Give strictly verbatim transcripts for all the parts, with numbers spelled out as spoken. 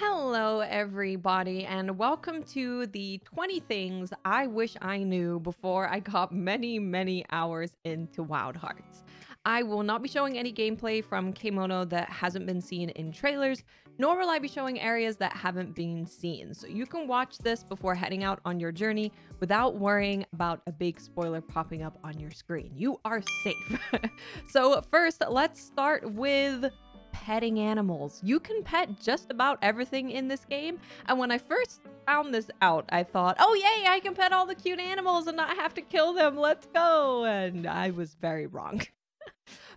Hello everybody and welcome to the twenty things I wish I knew before I got many many hours into Wild Hearts. I will not be showing any gameplay from Kemono that hasn't been seen in trailers, nor will I be showing areas that haven't been seen, so you can watch this before heading out on your journey without worrying about a big spoiler popping up on your screen. You are safe. So first, let's start with petting animals. You can pet just about everything in this game, and when I first found this out, I thought, oh yay, I can pet all the cute animals and not have to kill them, let's go, and I was very wrong.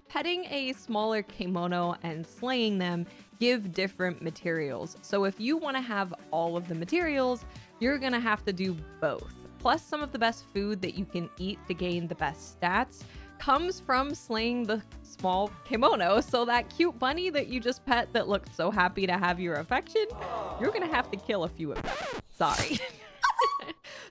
Petting a smaller kemono and slaying them give different materials, so if you want to have all of the materials, you're gonna have to do both. Plus, some of the best food that you can eat to gain the best stats comes from slaying the small kemono, so that cute bunny that you just pet that looked so happy to have your affection, you're gonna have to kill a few of them. Sorry.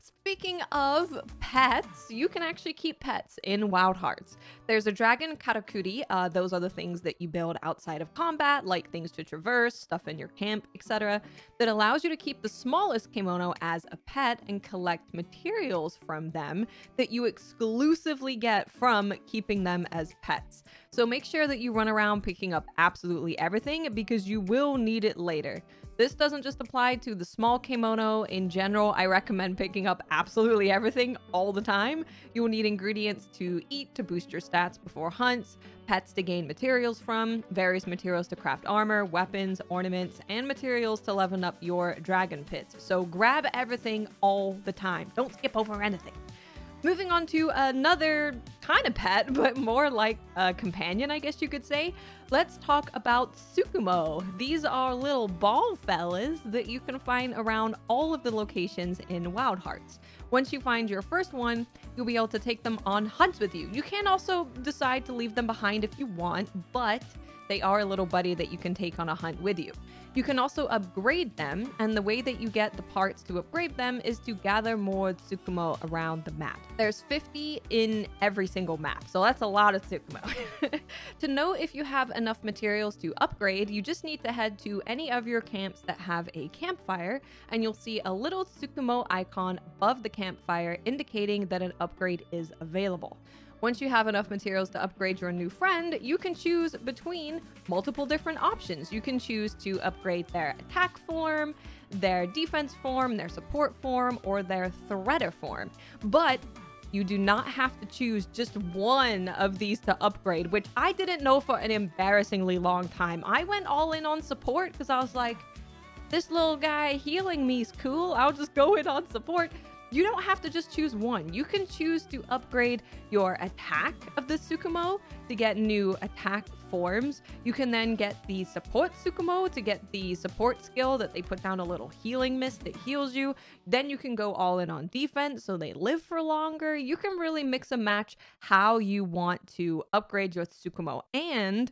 Speaking of pets, you can actually keep pets in Wild Hearts. There's a Dragon Karakuri. Uh, those are the things that you build outside of combat, like things to traverse, stuff in your camp, et cetera, that allows you to keep the smallest kemono as a pet and collect materials from them that you exclusively get from keeping them as pets. So make sure that you run around picking up absolutely everything because you will need it later. This doesn't just apply to the small kemono. In general, I recommend picking up absolutely everything all the time. You will need ingredients to eat to boost your stats before hunts, pets to gain materials from, various materials to craft armor, weapons, ornaments, and materials to level up your dragon pits. So grab everything all the time. Don't skip over anything. Moving on to another kind of pet, but more like a companion, I guess you could say. Let's talk about Tsukumo. These are little ball fellas that you can find around all of the locations in Wild Hearts. Once you find your first one, you'll be able to take them on hunts with you. You can also decide to leave them behind if you want, but they are a little buddy that you can take on a hunt with you. You can also upgrade them, and the way that you get the parts to upgrade them is to gather more Tsukumo around the map. There's fifty in every single map, so that's a lot of Tsukumo. To know if you have enough materials to upgrade, you just need to head to any of your camps that have a campfire, and you'll see a little Tsukumo icon above the campfire indicating that an upgrade is available. Once you have enough materials to upgrade your new friend, you can choose between multiple different options. You can choose to upgrade their attack form, their defense form, their support form, or their threader form. But you do not have to choose just one of these to upgrade, which I didn't know for an embarrassingly long time. I went all in on support because I was like, this little guy healing me is cool. I'll just go in on support. You don't have to just choose one. You can choose to upgrade your attack of the Tsukumo to get new attack forms. You can then get the support Tsukumo to get the support skill that they put down a little healing mist that heals you. Then you can go all in on defense so they live for longer. You can really mix and match how you want to upgrade your Tsukumo. And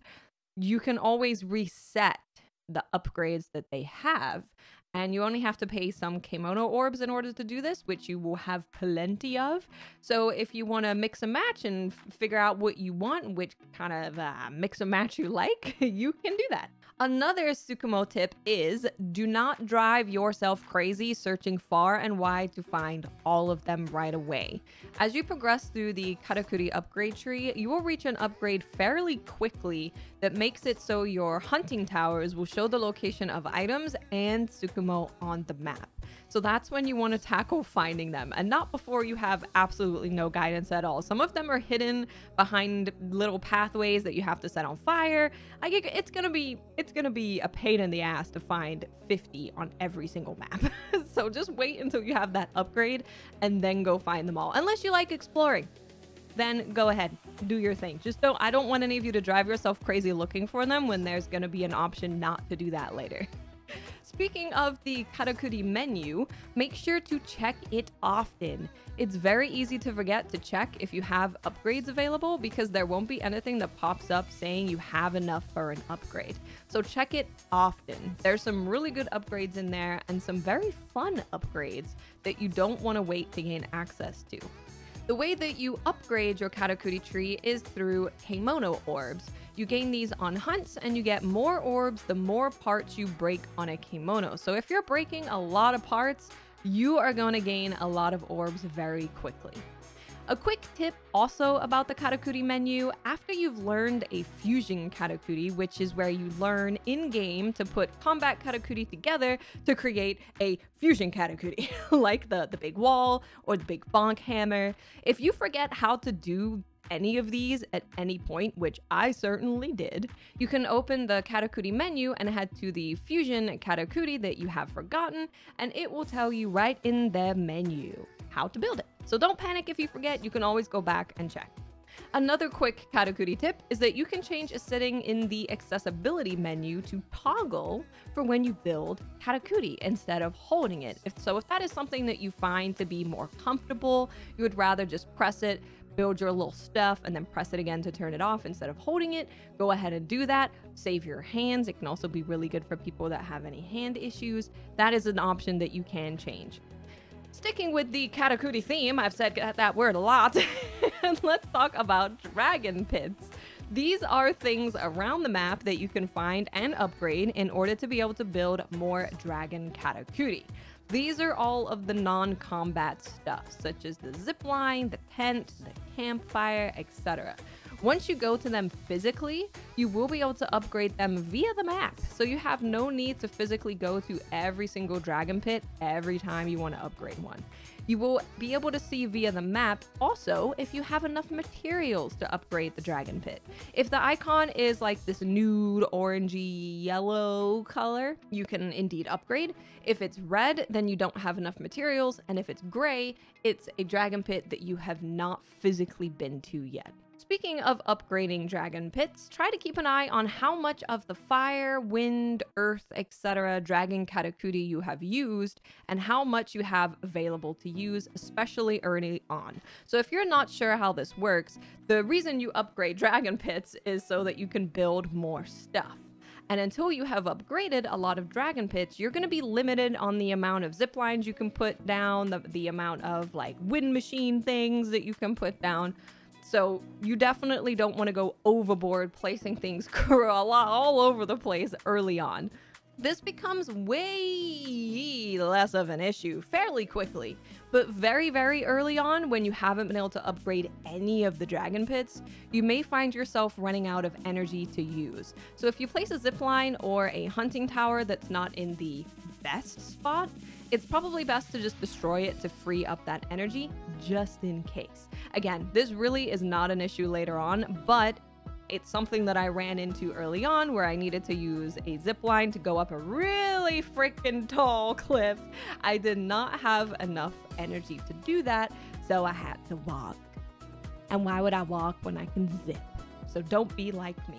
you can always reset the upgrades that they have. And you only have to pay some kemono orbs in order to do this, which you will have plenty of. So if you want to mix and match and figure out what you want, which kind of uh, mix and match you like, you can do that. Another Tsukumo tip is do not drive yourself crazy searching far and wide to find all of them right away. As you progress through the Karakuri upgrade tree, you will reach an upgrade fairly quickly that makes it so your hunting towers will show the location of items and Tsukumo on the map. So that's when you want to tackle finding them, and not before you have absolutely no guidance at all. Some of them are hidden behind little pathways that you have to set on fire. I get, it's gonna be it's gonna be a pain in the ass to find fifty on every single map. So just wait until you have that upgrade and then go find them all. Unless you like exploring, then go ahead, do your thing. Just don't. I don't want any of you to drive yourself crazy looking for them when there's gonna be an option not to do that later. Speaking of the Karakuri menu, make sure to check it often. It's very easy to forget to check if you have upgrades available because there won't be anything that pops up saying you have enough for an upgrade. So check it often. There's some really good upgrades in there and some very fun upgrades that you don't want to wait to gain access to. The way that you upgrade your Karakuri tree is through Kemono orbs. You gain these on hunts, and you get more orbs the more parts you break on a Kemono. So if you're breaking a lot of parts, you are going to gain a lot of orbs very quickly. A quick tip also about the Karakuri menu: after you've learned a fusion Karakuri, which is where you learn in-game to put combat Karakuri together to create a fusion Karakuri, like the, the big wall or the big bonk hammer, if you forget how to do any of these at any point, which I certainly did, you can open the Karakuri menu and head to the fusion Karakuri that you have forgotten, and it will tell you right in the menu how to build it. So don't panic if you forget, you can always go back and check. Another quick Karakuri tip is that you can change a setting in the accessibility menu to toggle for when you build Karakuri instead of holding it. If so, if that is something that you find to be more comfortable, you would rather just press it, build your little stuff, and then press it again to turn it off instead of holding it, go ahead and do that. Save your hands. It can also be really good for people that have any hand issues. That is an option that you can change. Sticking with the Karakuri theme, I've said that word a lot, and let's talk about dragon pits. These are things around the map that you can find and upgrade in order to be able to build more dragon Karakuri. These are all of the non-combat stuff, such as the zipline, the tent, the campfire, et cetera. Once you go to them physically, you will be able to upgrade them via the map, so you have no need to physically go to every single dragon pit every time you want to upgrade one. You will be able to see via the map also if you have enough materials to upgrade the dragon pit. If the icon is like this nude, orangey, yellow color, you can indeed upgrade. If it's red, then you don't have enough materials, and if it's gray, it's a dragon pit that you have not physically been to yet. Speaking of upgrading dragon pits, try to keep an eye on how much of the fire, wind, earth, et cetera dragon Karakuri you have used and how much you have available to use, especially early on. So if you're not sure how this works, the reason you upgrade dragon pits is so that you can build more stuff. And until you have upgraded a lot of dragon pits, you're going to be limited on the amount of zip lines you can put down, the, the amount of like wind machine things that you can put down. So you definitely don't want to go overboard placing things all over the place early on. This becomes way less of an issue fairly quickly, but very, very early on, when you haven't been able to upgrade any of the dragon pits, you may find yourself running out of energy to use. So if you place a zipline or a hunting tower that's not in the best spot, it's probably best to just destroy it to free up that energy, just in case. Again, this really is not an issue later on, but it's something that I ran into early on where I needed to use a zip line to go up a really freaking tall cliff. I did not have enough energy to do that, so I had to walk. And why would I walk when I can zip? So don't be like me.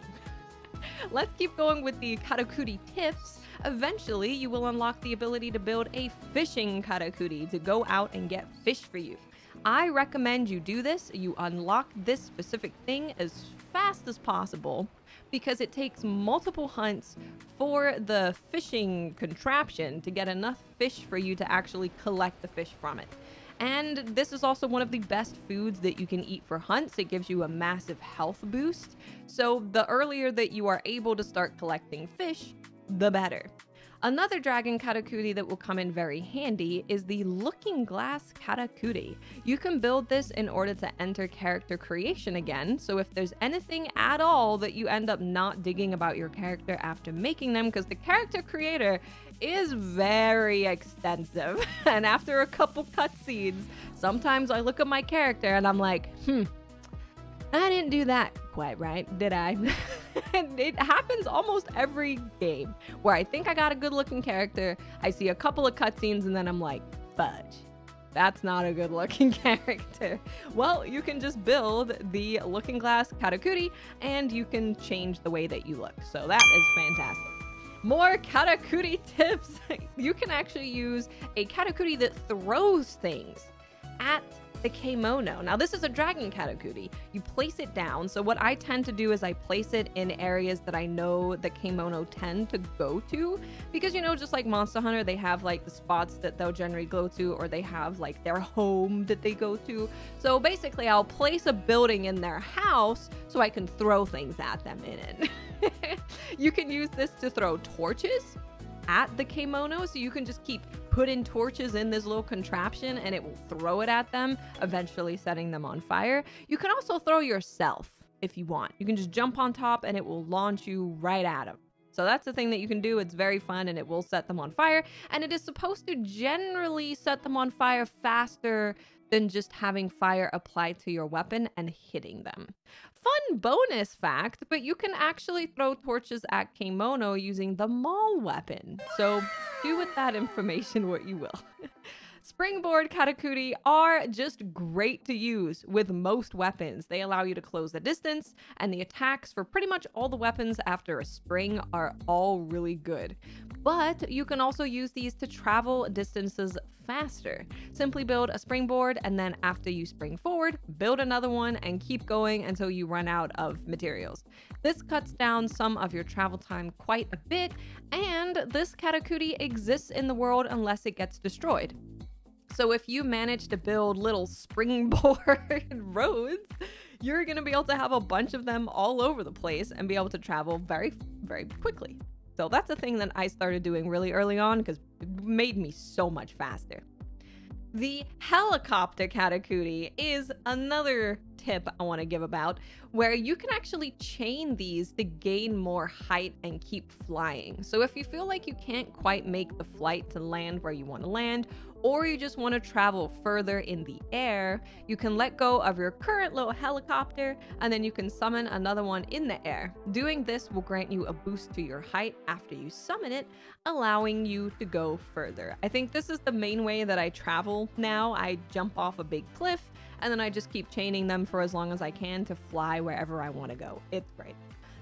Let's keep going with the Karakuri tips. Eventually, you will unlock the ability to build a fishing Karakuri to go out and get fish for you. I recommend you do this. You unlock this specific thing as fast as possible because it takes multiple hunts for the fishing contraption to get enough fish for you to actually collect the fish from it. And this is also one of the best foods that you can eat for hunts. It gives you a massive health boost. So the earlier that you are able to start collecting fish, the better. Another dragon Karakuri that will come in very handy is the Looking Glass Karakuri. You can build this in order to enter character creation again, so if there's anything at all that you end up not digging about your character after making them, because the character creator is very extensive, and after a couple cutscenes, sometimes I look at my character and I'm like, hmm, I didn't do that quite right, did I? And it happens almost every game where I think I got a good looking character, I see a couple of cutscenes, and then I'm like, fudge, that's not a good looking character. Well, you can just build the Looking Glass Karakuri and you can change the way that you look. So that is fantastic. More Karakuri tips. You can actually use a Karakuri that throws things at the kemono. Now this is a dragon karakuri. You place it down. So what I tend to do is I place it in areas that I know the kemono tend to go to, because, you know, just like Monster Hunter, they have like the spots that they'll generally go to, or they have like their home that they go to. So basically I'll place a building in their house so I can throw things at them in it. You can use this to throw torches at the kemono, so you can just keep putting torches in this little contraption and it will throw it at them, eventually setting them on fire. You can also throw yourself if you want. You can just jump on top and it will launch you right at them. So that's the thing that you can do. It's very fun and it will set them on fire, and it is supposed to generally set them on fire faster than just having fire applied to your weapon and hitting them. Fun bonus fact, but you can actually throw torches at kemono using the maul weapon. So do with that information what you will. Springboard karakuri are just great to use with most weapons. They allow you to close the distance, and the attacks for pretty much all the weapons after a spring are all really good. But you can also use these to travel distances faster. Simply build a springboard, and then after you spring forward, build another one and keep going until you run out of materials. This cuts down some of your travel time quite a bit, and this karakuri exists in the world unless it gets destroyed. So if you manage to build little springboard roads, you're going to be able to have a bunch of them all over the place and be able to travel very, very quickly. So that's a thing that I started doing really early on because it made me so much faster. The helicopter karakuri is another tip I want to give about, where you can actually chain these to gain more height and keep flying. So if you feel like you can't quite make the flight to land where you want to land, or you just want to travel further in the air, you can let go of your current little helicopter and then you can summon another one in the air. Doing this will grant you a boost to your height after you summon it, allowing you to go further. I think this is the main way that I travel now. I jump off a big cliff and then I just keep chaining them for as long as I can to fly wherever I want to go. It's great.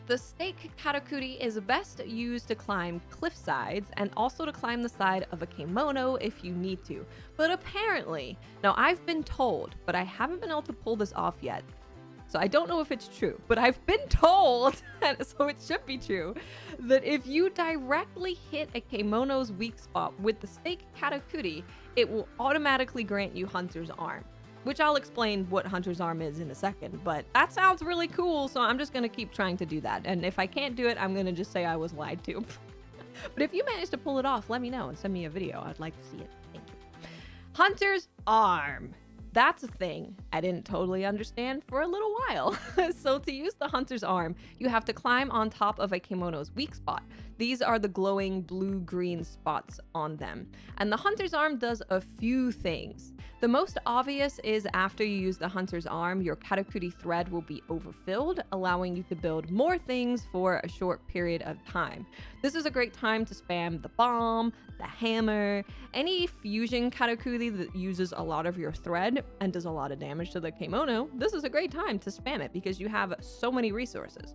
The stake karakuri is best used to climb cliff sides and also to climb the side of a kemono if you need to. But apparently, now I've been told, but I haven't been able to pull this off yet, so I don't know if it's true, but I've been told, so it should be true, that if you directly hit a kemono's weak spot with the stake karakuri, it will automatically grant you Hunter's Arm, which I'll explain what Hunter's Arm is in a second, but that sounds really cool, so I'm just going to keep trying to do that. And if I can't do it, I'm going to just say I was lied to. But if you manage to pull it off, let me know and send me a video. I'd like to see it. Thank you. Hunter's Arm. That's a thing I didn't totally understand for a little while. So to use the Hunter's Arm, you have to climb on top of a kemono's weak spot. These are the glowing blue-green spots on them. And the Hunter's Arm does a few things. The most obvious is after you use the Hunter's Arm, your karakuri thread will be overfilled, allowing you to build more things for a short period of time. This is a great time to spam the bomb, the hammer, any fusion karakuri that uses a lot of your thread and does a lot of damage to the kemono. This is a great time to spam it because you have so many resources.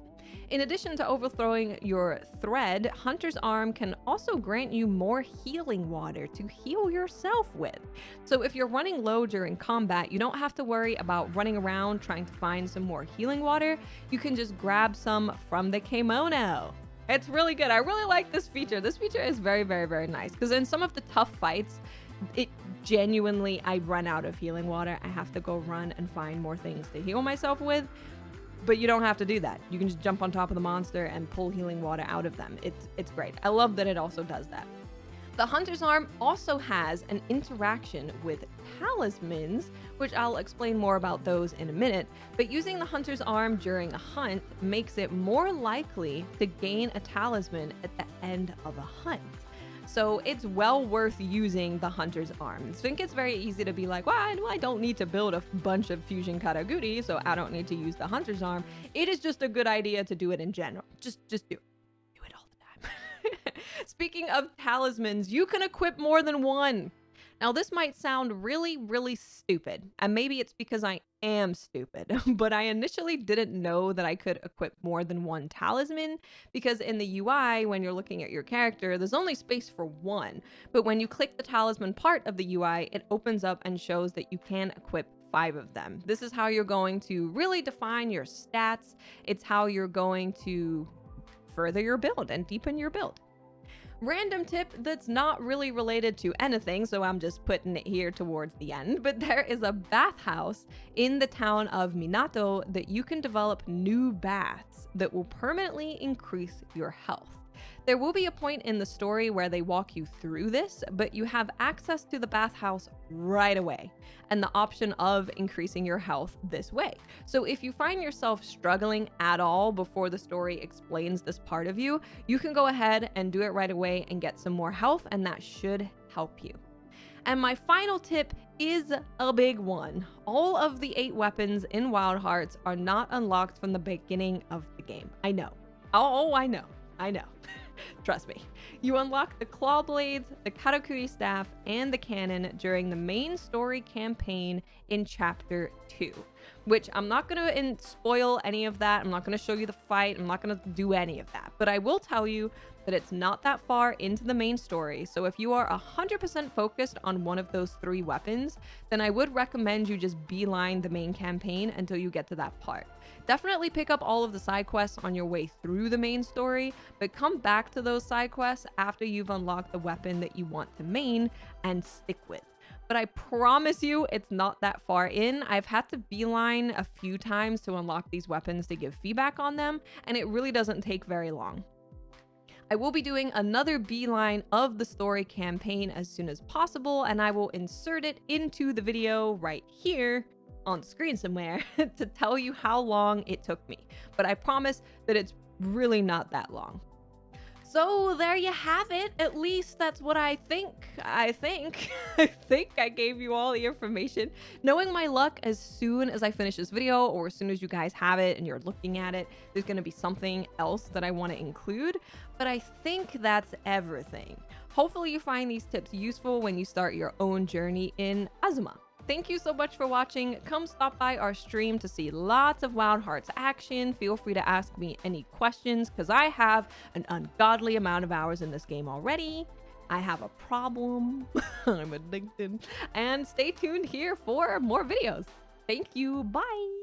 In addition to overthrowing your thread, Hunter's Arm can also grant you more healing water to heal yourself with. So if you're running low during combat, you don't have to worry about running around trying to find some more healing water. You can just grab some from the kemono. It's really good. I really like this feature. This feature is very, very, very nice because in some of the tough fights, it genuinely, I run out of healing water. I have to go run and find more things to heal myself with. But you don't have to do that. You can just jump on top of the monster and pull healing water out of them. It's, it's great. I love that it also does that. The Hunter's Arm also has an interaction with talismans, which I'll explain more about those in a minute, but using the Hunter's Arm during a hunt makes it more likely to gain a talisman at the end of a hunt. So it's well worth using the Hunter's Arm. I think it's very easy to be like, well, I don't need to build a bunch of fusion karakuri, so I don't need to use the Hunter's Arm. It is just a good idea to do it in general. Just, just do it. Do it all the time. Speaking of talismans, you can equip more than one. Now, this might sound really, really stupid, and maybe it's because I am stupid, but I initially didn't know that I could equip more than one talisman because in the U I, when you're looking at your character, there's only space for one. But when you click the talisman part of the U I, it opens up and shows that you can equip five of them. This is how you're going to really define your stats. It's how you're going to further your build and deepen your build. Random tip that's not really related to anything, so I'm just putting it here towards the end, but there is a bathhouse in the town of Minato that you can develop new baths that will permanently increase your health. There will be a point in the story where they walk you through this, but you have access to the bathhouse right away and the option of increasing your health this way. So if you find yourself struggling at all before the story explains this part of you, you can go ahead and do it right away and get some more health, and that should help you. And my final tip is a big one. All of the eight weapons in Wild Hearts are not unlocked from the beginning of the game. I know. Oh, I know. I know. Trust me. You unlock the claw blades, the karakuri staff, and the cannon during the main story campaign in chapter two, which I'm not going to spoil any of that. I'm not going to show you the fight. I'm not going to do any of that, but I will tell you that it's not that far into the main story. So if you are one hundred percent focused on one of those three weapons, then I would recommend you just beeline the main campaign until you get to that part. Definitely pick up all of the side quests on your way through the main story, but come back to those side quests after you've unlocked the weapon that you want to main and stick with. But I promise you, it's not that far in. I've had to beeline a few times to unlock these weapons to give feedback on them, and it really doesn't take very long. I will be doing another beeline of the story campaign as soon as possible, and I will insert it into the video right here on screen somewhere to tell you how long it took me. But I promise that it's really not that long. So there you have it. At least that's what I think. I think. I think I gave you all the information. Knowing my luck, as soon as I finish this video, or as soon as you guys have it and you're looking at it, there's going to be something else that I want to include. But I think that's everything. Hopefully you find these tips useful when you start your own journey in Azuma. Thank you so much for watching. Come stop by our stream to see lots of Wild Hearts action. Feel free to ask me any questions, because I have an ungodly amount of hours in this game already. I have a problem. I'm addicted. And stay tuned here for more videos. Thank you. Bye.